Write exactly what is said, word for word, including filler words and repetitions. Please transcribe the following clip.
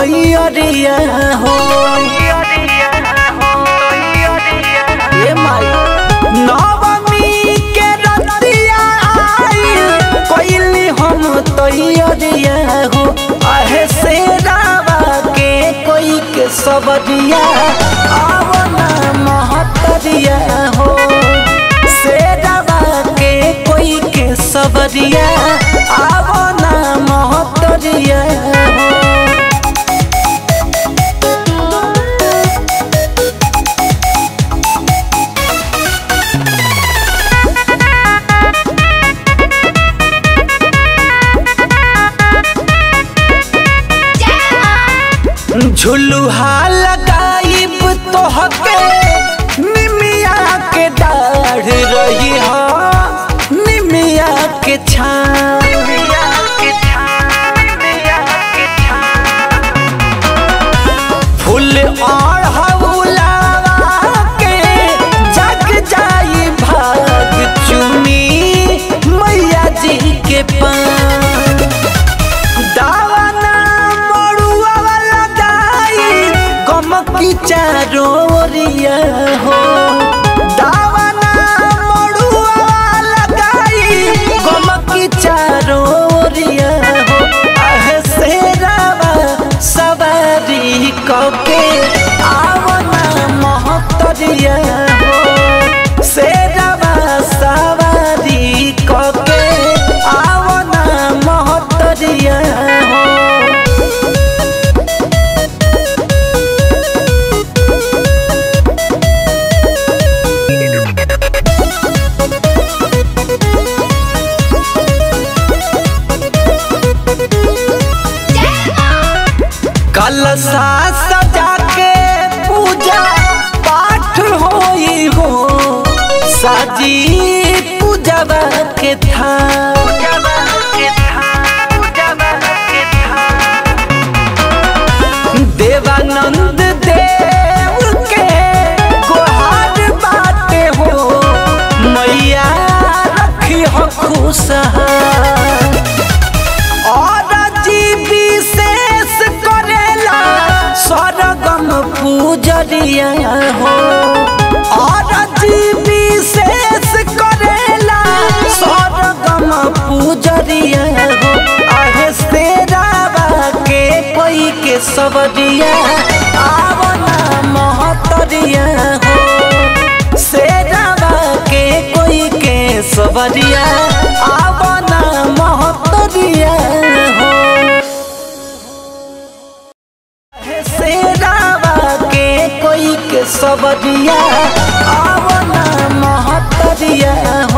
तोई अरिया हो ये माई नवमी के रतिया आई कोइली हम तोई अरिया हो आहे से रावा के कोई के सबरिया आवना महतरिया हो से रावा के कोई के सबरिया आवना महतरिया हो झुलुहा लगाइब तोहके निमिया के डाढ़ रही हो निमिया के छान निमिया के छान निमिया के छान फूल और हवलावा के जग जाई भाग चुनी मैया जी के पान दावना की चारो ओरिया हो दावना मोड़ुआ लगाई गम की चारो ओरिया हो आह से रावा सवारी कके आवना महतरिया हो से रावा सवारी कके आवना महतरिया हो कलसा सजा के पूजा पाठ होई हो साजी पूजवा के था देवानंद देव के गोहार बाटे हो मैया रखी हो खुशहाल और जीवी से सरगम पूजरिया हो और जीवी शेष करेला सरगम पूजरिया हो आहे से रावा के कोई के सबरिया आवना महतरिया हो से रावा के कोई के सबरिया आवना महतरिया हो सबरिया आवना महतरिया।